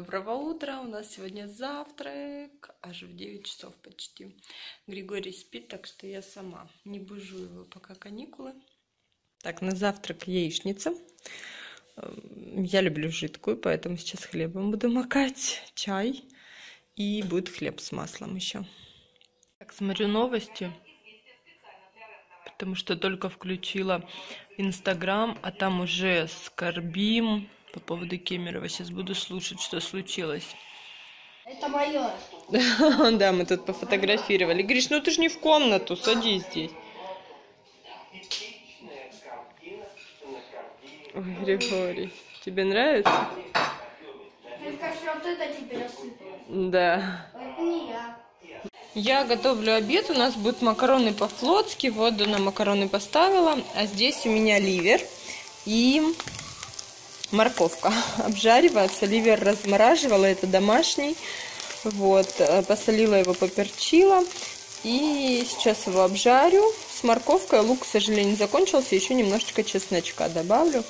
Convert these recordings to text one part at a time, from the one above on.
Доброго утра, у нас сегодня завтрак, аж в 9 часов почти. Григорий спит, так что я сама не бужу его, пока каникулы. Так, на завтрак яичница. Я люблю жидкую, поэтому сейчас хлебом буду макать, чай и будет хлеб с маслом еще. Так, смотрю новости, потому что только включила Инстаграм, а там уже скорбим по поводу Кемерова. Сейчас буду слушать, что случилось. Это мое. Да, мы тут пофотографировали. Гриш, ну ты же не в комнату, садись здесь. Ой, Григорий, тебе нравится? Только что вот это тебе рассыпалось. Да. Это не я. Я готовлю обед, у нас будут макароны по-флотски, воду на макароны поставила, а здесь у меня ливер и морковка обжаривается. Ливер размораживала, это домашний, вот, посолила его, поперчила, и сейчас его обжарю с морковкой. Лук, к сожалению, закончился, еще немножечко чесночка добавлю,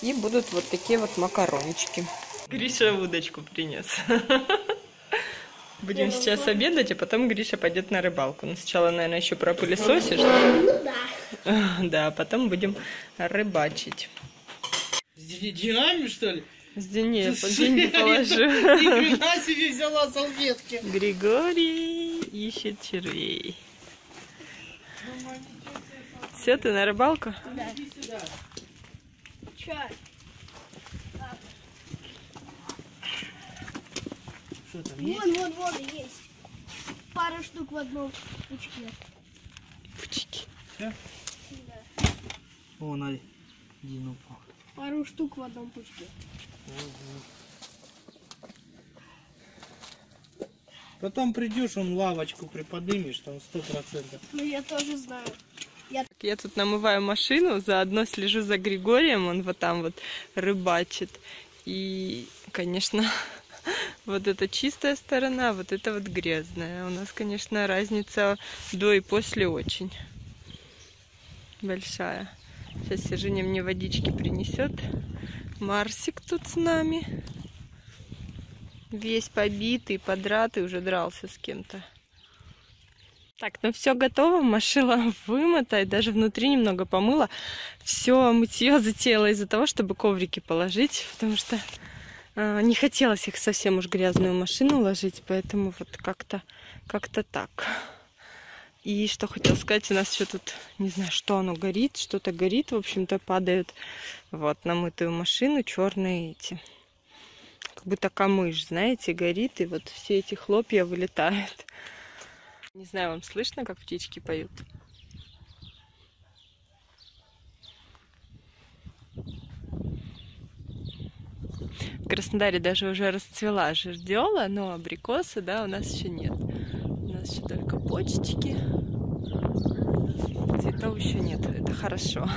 и будут вот такие вот макарончики. Гриша удочку принес. Будем сейчас обедать, а потом Гриша пойдет на рыбалку. Но сначала, наверное, еще пропылесосишь. Ну да. Да, потом будем рыбачить. С деньгами, что ли? С деньги положу. Нифига себе взяла салфетки. Григорий ищет червей. Все, ты на рыбалку? Да. Чай. Что там есть? Вон, вон, вон есть. Пара штук в одном пучке. Пучки. Все? Да. О, на один упал. Пару штук в одном пучке. Угу. Потом придешь, он лавочку приподнимешь, там 100%. Ну я тоже знаю. Я тут намываю машину, заодно слежу за Григорием, он вот там вот рыбачит. И, конечно... Вот это чистая сторона, вот это вот грязная. У нас, конечно, разница до и после очень большая. Сейчас Сержиня мне водички принесет. Марсик тут с нами. Весь побитый, подратый, уже дрался с кем-то. Так, ну все готово, машина вымыта и даже внутри немного помыла. Все мытье затеяло из-за того, чтобы коврики положить, потому что... Не хотелось их совсем уж грязную машину ложить, поэтому вот как-то так. И что хотел сказать, у нас еще тут, не знаю, что оно горит, что-то горит, в общем-то, падают вот на мытую машину черные эти. Как будто камыш, знаете, горит, и вот все эти хлопья вылетают. Не знаю, вам слышно, как птички поют? В Краснодаре даже уже расцвела жердёла, но абрикосы, да, у нас еще нет. У нас еще только почечки. Цветов еще нет, это хорошо.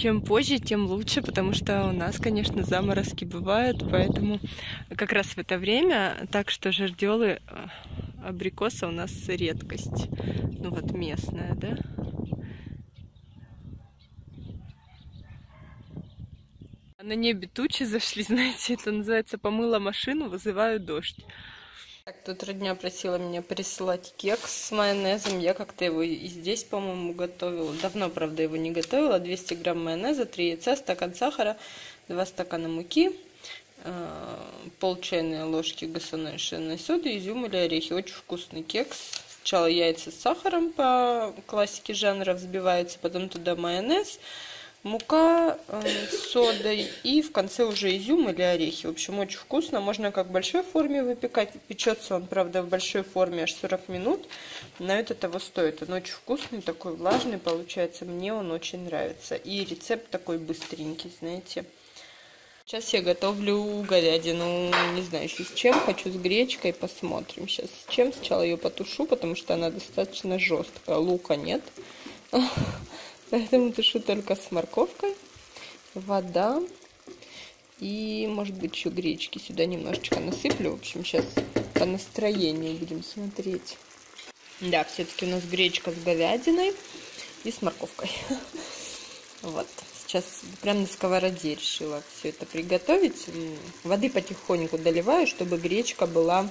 Чем позже, тем лучше, потому что у нас, конечно, заморозки бывают, поэтому как раз в это время, так что жердёлы, абрикосы у нас редкость. Ну вот местная, да? На небе тучи зашли, знаете, это называется «помыла машину, вызываю дождь». Так, тут родня просила меня присылать кекс с майонезом. Я как-то его и здесь, по-моему, готовила. Давно, правда, его не готовила. 200 грамм майонеза, 3 яйца, стакан сахара, 2 стакана муки, пол чайной ложки гасоношенной соды, изюм или орехи. Очень вкусный кекс. Сначала яйца с сахаром по классике жанра взбиваются, потом туда майонез. Мука с содой и в конце уже изюм или орехи. В общем, очень вкусно. Можно как в большой форме выпекать. Печется он, правда, в большой форме аж 40 минут. Но это того стоит. Он очень вкусный, такой влажный получается. Мне он очень нравится. И рецепт такой быстренький, знаете. Сейчас я готовлю говядину. Не знаю еще с чем. Хочу с гречкой. Посмотрим сейчас с чем. Сначала ее потушу, потому что она достаточно жесткая. Лука нет. Поэтому тушу только с морковкой, вода и, может быть, еще гречки сюда немножечко насыплю. В общем, сейчас по настроению будем смотреть. Да, все-таки у нас гречка с говядиной и с морковкой. Вот, Сейчас прям на сковороде решила все это приготовить. Воды потихоньку доливаю, чтобы гречка была...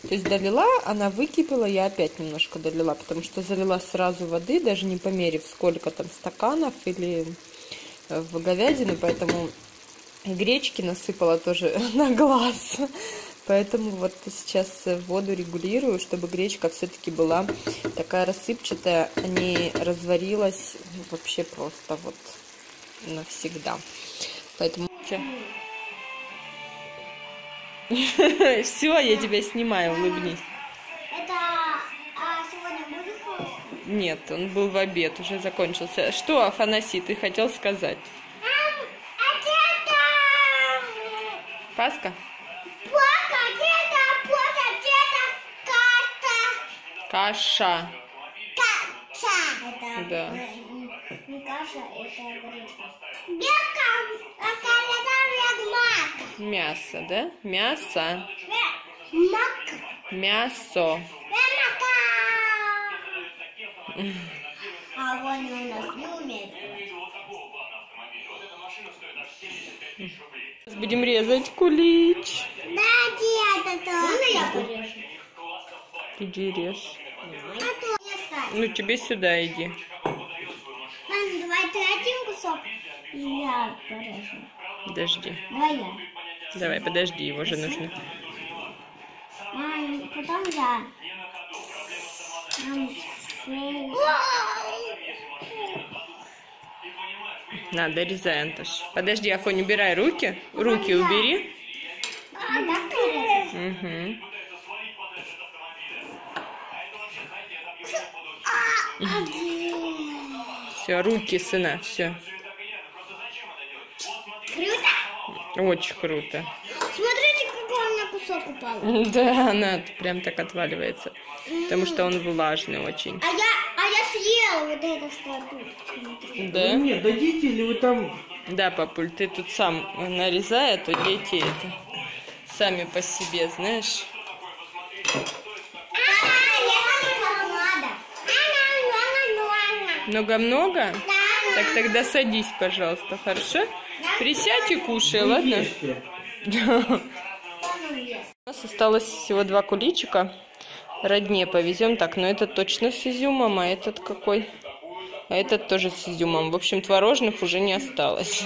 То есть долила, она выкипела, я опять немножко долила, потому что залила сразу воды, даже не померив, сколько там стаканов или в говядину, поэтому гречки насыпала тоже на глаз. Поэтому вот сейчас воду регулирую, чтобы гречка все-таки была такая рассыпчатая, а не разварилась вообще просто вот навсегда. Поэтому... Все, я тебя снимаю, улыбнись. Это сегодня будет холод? Нет, он был в обед, уже закончился. Что, Афанасий, ты хотел сказать? Пасха? Каша. Каша. Да. Не каша, это гречка. Мясо, да? Мясо. Мясо. Будем резать кулич. Да, деда, то. Иди режь. Ну тебе сюда иди. Мам, давай ты один кусок. Я порежу. Подожди. Давай я. Давай, подожди, его же нужно. Мам, потом я. Надо, резай, Антош. Подожди, Афонь, убирай руки. Руки убери. Угу. Все, руки, сына, все. Круто? Очень круто. Смотрите, какой у меня кусок упал. Да, она прям так отваливается. Потому что он влажный очень. А я съела вот это, что тут. Да? Ну, нет, дадите ли вы там... Да, папуль, ты тут сам нарезай, а то дети это сами по себе, знаешь. Много-много? Да. Так тогда садись, пожалуйста, хорошо? Присядь и кушай, ладно? У нас осталось всего 2 куличика. Родне повезем так, но этот точно с изюмом, а этот какой? А этот тоже с изюмом. В общем, творожных уже не осталось.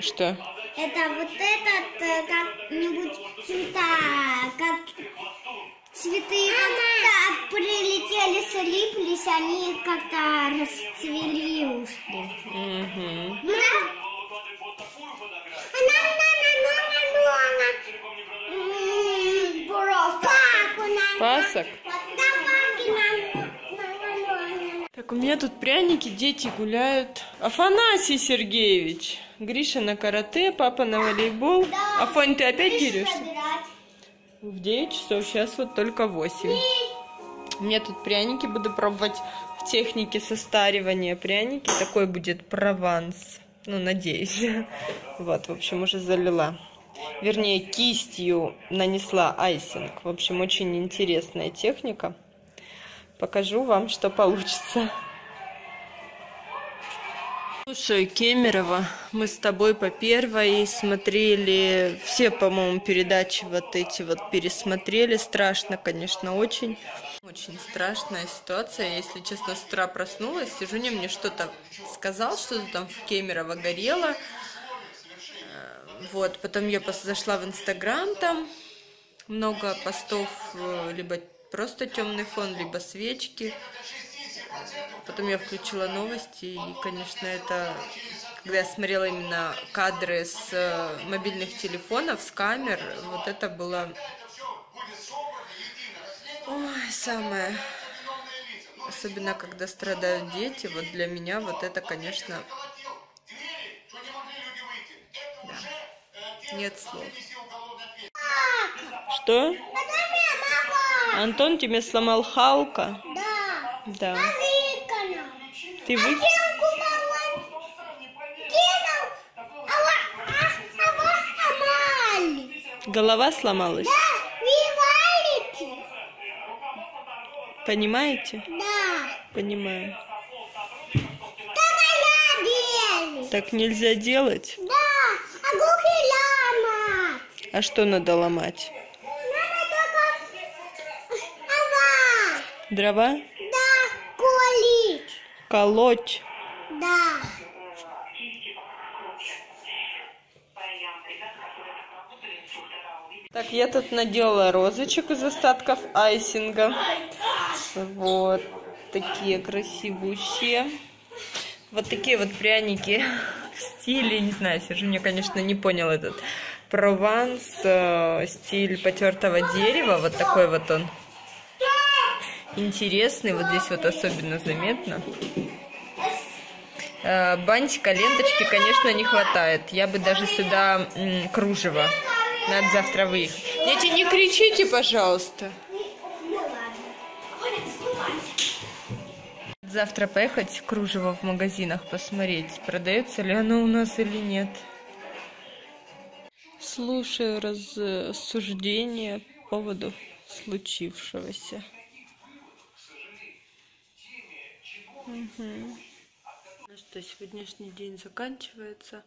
Что? Это вот этот как-нибудь цветы как-то прилетели, слиплись, они как-то расцвели ушки. Пасок? Так, у меня тут пряники, дети гуляют. Афанасий Сергеевич. Гриша на карате, папа на волейбол. Да. Афань, ты опять дерешься? В 9 часов, сейчас вот только 8. У меня тут пряники, буду пробовать в технике состаривания пряники. Такой будет прованс. Ну, надеюсь. Вот, в общем, уже залила. Вернее, кистью нанесла айсинг. В общем, очень интересная техника. Покажу вам, что получится. Слушай, Кемерово, мы с тобой по первой смотрели, все, по-моему, передачи вот эти вот пересмотрели. Страшно, конечно, очень. Очень страшная ситуация. Если честно, с утра проснулась, Сержиня мне что-то сказал, что-то там в Кемерово горело. Вот, потом я зашла в Инстаграм, там много постов, либо просто темный фон, либо свечки. Потом я включила новости, и, конечно, это, когда я смотрела именно кадры с мобильных телефонов, с камер, вот это было, ой, самое, особенно когда страдают дети, вот для меня вот это, конечно, да, нет слов. Что? Антон тебе сломал Халка? Да. Ты вы... Голова сломалась? Да, вы валите. Понимаете? Да. Понимаю. Так нельзя делать? Да, а гухи лама. А что надо ломать? Надо только дрова. Дрова? Да, колить. Колоть? Да. Так, я тут наделала розочек из остатков айсинга. Вот такие красивущие. Вот такие вот пряники в стиле, не знаю, Сержиня, конечно, не понял этот прованс, стиль потертого дерева. Вот такой вот он интересный, вот здесь вот особенно заметно. Бантика, ленточки, конечно, не хватает. Я бы даже сюда кружево. Надо завтра выехать. Дети, не кричите, пожалуйста. Завтра поехать кружево в магазинах посмотреть, продается ли оно у нас или нет. Слушаю рассуждения по поводу случившегося. Угу. Ну что, сегодняшний день заканчивается.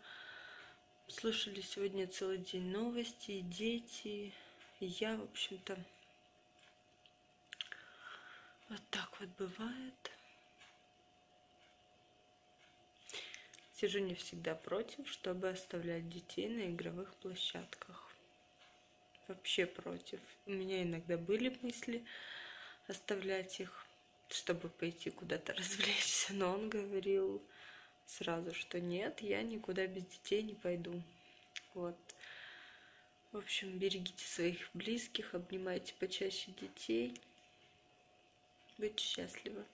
Слышали сегодня целый день новости, и дети, и я, в общем-то, вот так вот бывает. Сержиня всегда против, чтобы оставлять детей на игровых площадках. Вообще против. У меня иногда были мысли оставлять их, чтобы пойти куда-то развлечься, но он говорил сразу, что нет, я никуда без детей не пойду. Вот. В общем, берегите своих близких, обнимайте почаще детей. Будьте счастливы.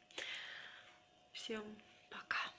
Всем пока.